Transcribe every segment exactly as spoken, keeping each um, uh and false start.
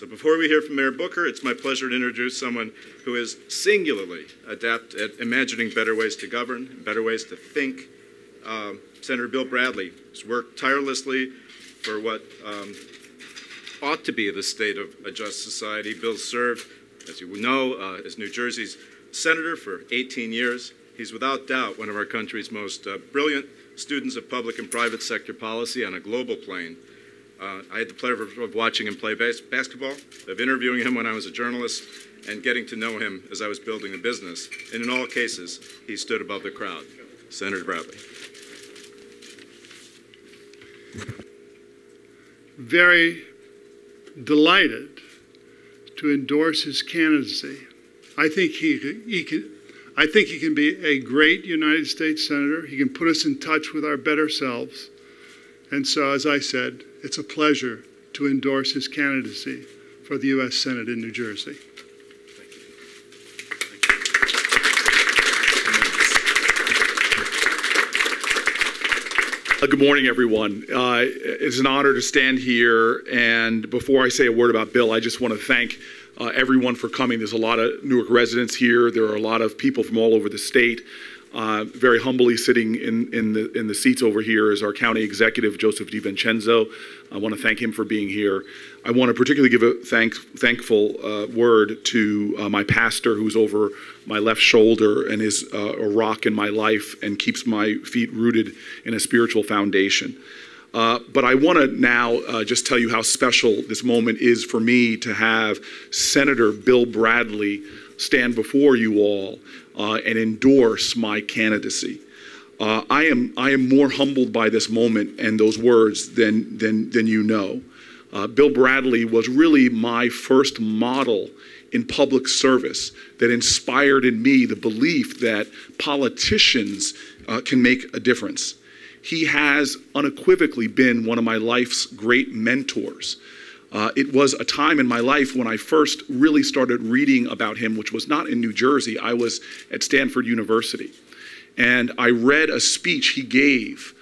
So before we hear from Mayor Booker, it's my pleasure to introduce someone who is singularly adept at imagining better ways to govern, better ways to think. Um, Senator Bill Bradley has worked tirelessly for what um, ought to be the state of a just society. Bill served, as you know, uh, as New Jersey's senator for eighteen years. He's without doubt one of our country's most uh, brilliant students of public and private sector policy on a global plane. Uh, I had the pleasure of watching him play base basketball, of interviewing him when I was a journalist, and getting to know him as I was building a business. And in all cases, he stood above the crowd. Senator Bradley. Very delighted to endorse his candidacy. I think he, he can, I think he can be a great United States Senator. He can put us in touch with our better selves. And so, as I said, it's a pleasure to endorse his candidacy for the U S Senate in New Jersey. Thank you. Thank you. Good morning, everyone. Uh, it's an honor to stand here. And before I say a word about Bill, I just want to thank uh, everyone for coming. There's a lot of Newark residents here. There are a lot of people from all over the state. Uh, very humbly sitting in, in, the, in the seats over here is our county executive, Joseph DiVincenzo. I want to thank him for being here. I want to particularly give a thank, thankful uh, word to uh, my pastor, who's over my left shoulder and is uh, a rock in my life and keeps my feet rooted in a spiritual foundation. Uh, but I want to now uh, just tell you how special this moment is for me to have Senator Bill Bradley stand before you all uh, and endorse my candidacy. Uh, I am I am more humbled by this moment and those words than than than you know. Uh, Bill Bradley was really my first model in public service that inspired in me the belief that politicians uh, can make a difference. He has unequivocally been one of my life's great mentors. Uh, it was a time in my life when I first really started reading about him, which was not in New Jersey. I was at Stanford University. And I read a speech he gave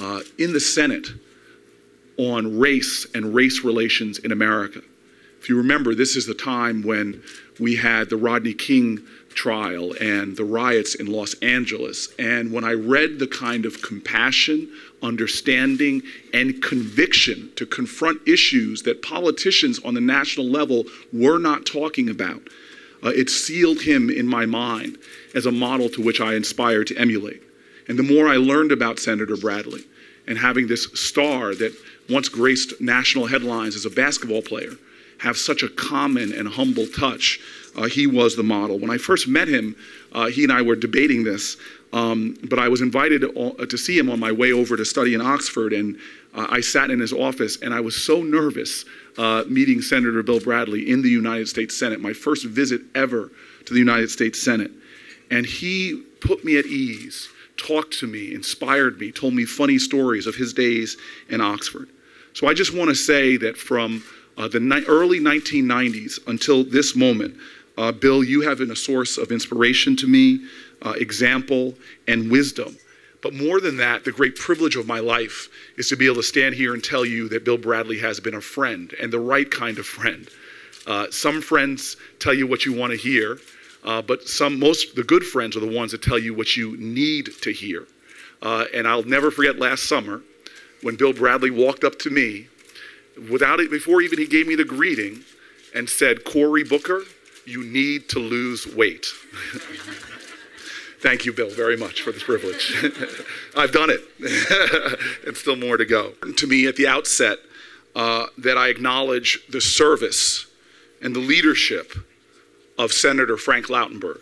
uh, in the Senate on race and race relations in America. If you remember, this is the time when we had the Rodney King trial and the riots in Los Angeles. And when I read the kind of compassion, understanding, and conviction to confront issues that politicians on the national level were not talking about, uh, it sealed him in my mind as a model to which I aspire to emulate. And the more I learned about Senator Bradley and having this star that once graced national headlines as a basketball player have such a common and humble touch, Uh, he was the model. When I first met him, uh, he and I were debating this, um, but I was invited to, uh, to see him on my way over to study in Oxford, and uh, I sat in his office, and I was so nervous uh, meeting Senator Bill Bradley in the United States Senate, my first visit ever to the United States Senate. And he put me at ease, talked to me, inspired me, told me funny stories of his days in Oxford. So I just want to say that from uh, the early nineteen nineties until this moment, Uh, Bill, you have been a source of inspiration to me, uh, example, and wisdom. But more than that, the great privilege of my life is to be able to stand here and tell you that Bill Bradley has been a friend, and the right kind of friend. Uh, some friends tell you what you want to hear, uh, but some, most the good friends are the ones that tell you what you need to hear. Uh, and I'll never forget last summer when Bill Bradley walked up to me, without it, before even he gave me the greeting, and said, "Cory Booker, you need to lose weight." Thank you, Bill, very much for this privilege. I've done it, and still more to go. To me at the outset, uh, that I acknowledge the service and the leadership of Senator Frank Lautenberg.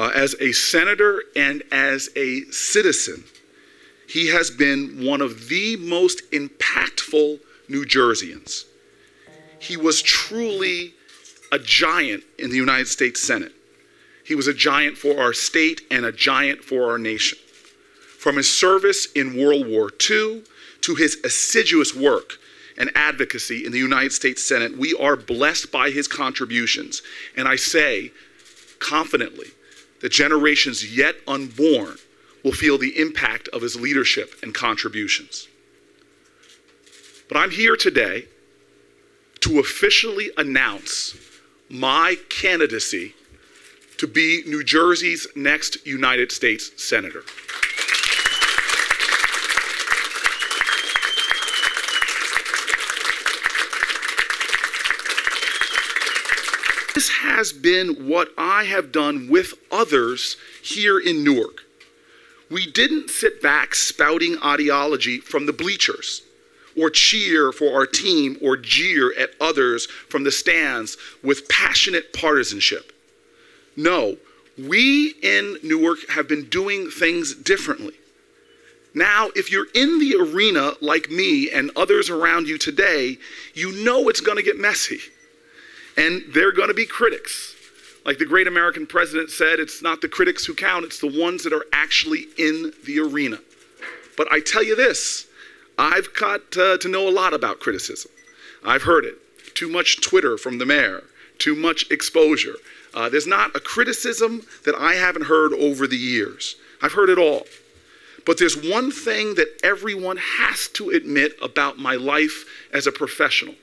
Uh, as a senator and as a citizen, he has been one of the most impactful New Jerseyans. He was truly a giant in the United States Senate. He was a giant for our state and a giant for our nation. From his service in World War Two to his assiduous work and advocacy in the United States Senate, we are blessed by his contributions. And I say confidently that generations yet unborn will feel the impact of his leadership and contributions. But I'm here today to officially announce my candidacy to be New Jersey's next United States Senator. This has been what I have done with others here in Newark. We didn't sit back spouting ideology from the bleachers or cheer for our team or jeer at others from the stands with passionate partisanship. No, we in Newark have been doing things differently. Now, if you're in the arena like me and others around you today, you know it's going to get messy. And there are going to be critics. Like the great American president said, it's not the critics who count, it's the ones that are actually in the arena. But I tell you this, I've got uh, to know a lot about criticism. I've heard it. Too much Twitter from the mayor, too much exposure. Uh, there's not a criticism that I haven't heard over the years. I've heard it all. But there's one thing that everyone has to admit about my life as a professional.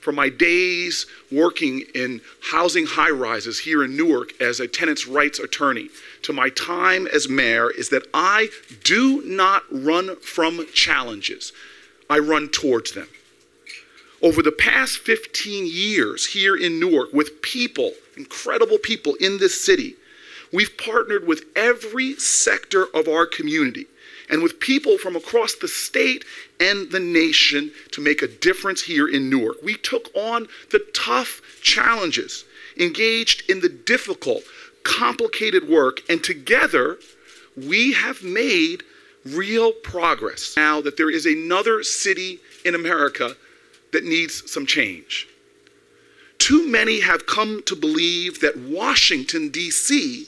From my days working in housing high-rises here in Newark as a tenants' rights attorney to my time as mayor is that I do not run from challenges. I run towards them. Over the past fifteen years here in Newark with people, incredible people in this city, we've partnered with every sector of our community and with people from across the state and the nation to make a difference here in Newark. We took on the tough challenges, engaged in the difficult, complicated work, and together we have made real progress. Now that there is another city in America that needs some change. Too many have come to believe that Washington, D C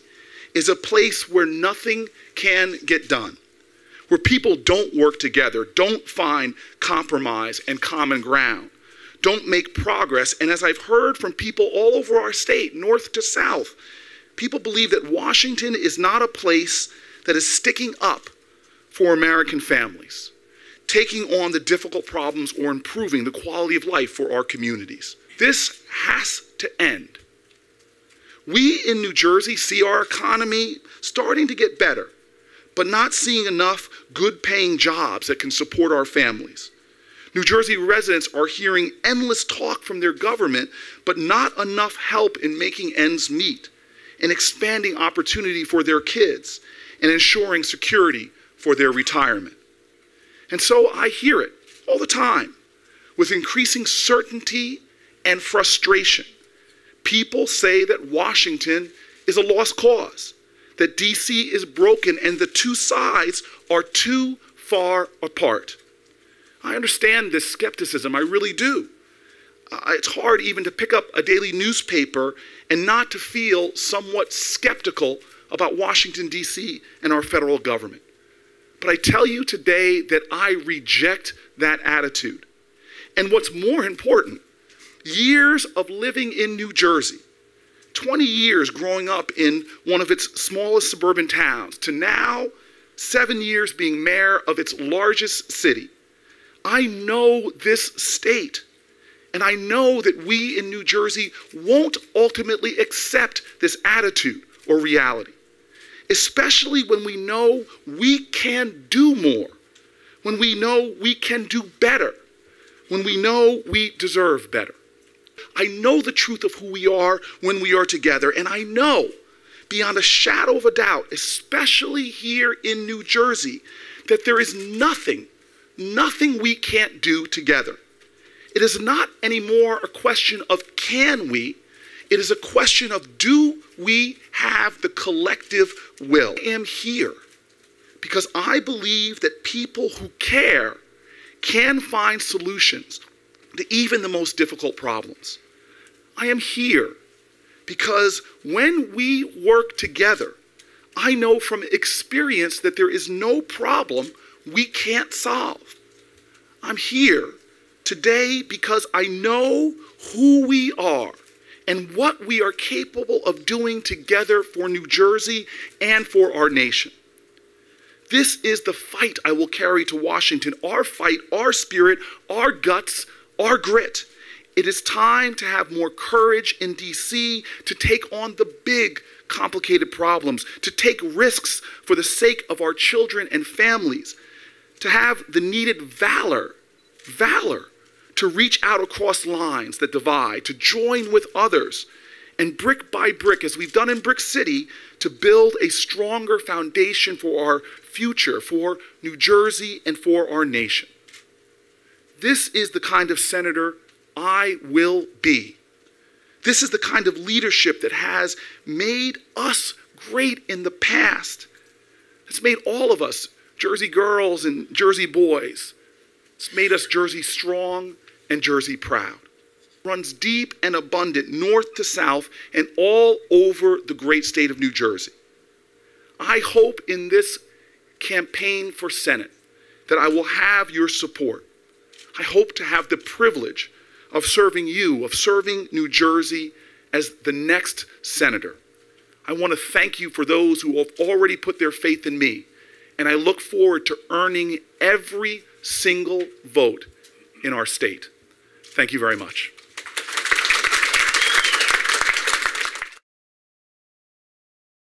is a place where nothing can get done, where people don't work together, don't find compromise and common ground, don't make progress. And as I've heard from people all over our state, north to south, people believe that Washington is not a place that is sticking up for American families, taking on the difficult problems or improving the quality of life for our communities. This has to end. We in New Jersey see our economy starting to get better, but not seeing enough good-paying jobs that can support our families. New Jersey residents are hearing endless talk from their government, but not enough help in making ends meet, in expanding opportunity for their kids, and ensuring security for their retirement. And so I hear it all the time, with increasing certainty and frustration. People say that Washington is a lost cause, that D C is broken, and the two sides are too far apart. I understand this skepticism, I really do. Uh, it's hard even to pick up a daily newspaper and not to feel somewhat skeptical about Washington, D C and our federal government. But I tell you today that I reject that attitude. And what's more important, years of living in New Jersey, twenty years growing up in one of its smallest suburban towns, to now seven years being mayor of its largest city. I know this state, and I know that we in New Jersey won't ultimately accept this attitude or reality, especially when we know we can do more, when we know we can do better, when we know we deserve better. I know the truth of who we are when we are together, and I know beyond a shadow of a doubt, especially here in New Jersey, that there is nothing, nothing we can't do together. It is not anymore a question of can we, it is a question of do we have the collective will. I am here because I believe that people who care can find solutions to even the most difficult problems. I am here because when we work together, I know from experience that there is no problem we can't solve. I'm here today because I know who we are and what we are capable of doing together for New Jersey and for our nation. This is the fight I will carry to Washington, our fight, our spirit, our guts, our grit, It is time to have more courage in D C to take on the big, complicated problems, to take risks for the sake of our children and families, to have the needed valor, valor, to reach out across lines that divide, to join with others, and brick by brick, as we've done in Brick City, to build a stronger foundation for our future, for New Jersey and for our nation. This is the kind of senator I will be. This is the kind of leadership that has made us great in the past. It's made all of us Jersey girls and Jersey boys. It's made us Jersey strong and Jersey proud. It runs deep and abundant north to south and all over the great state of New Jersey. I hope in this campaign for Senate that I will have your support. I hope to have the privilege of serving you, of serving New Jersey as the next senator. I want to thank you for those who have already put their faith in me, and I look forward to earning every single vote in our state. Thank you very much.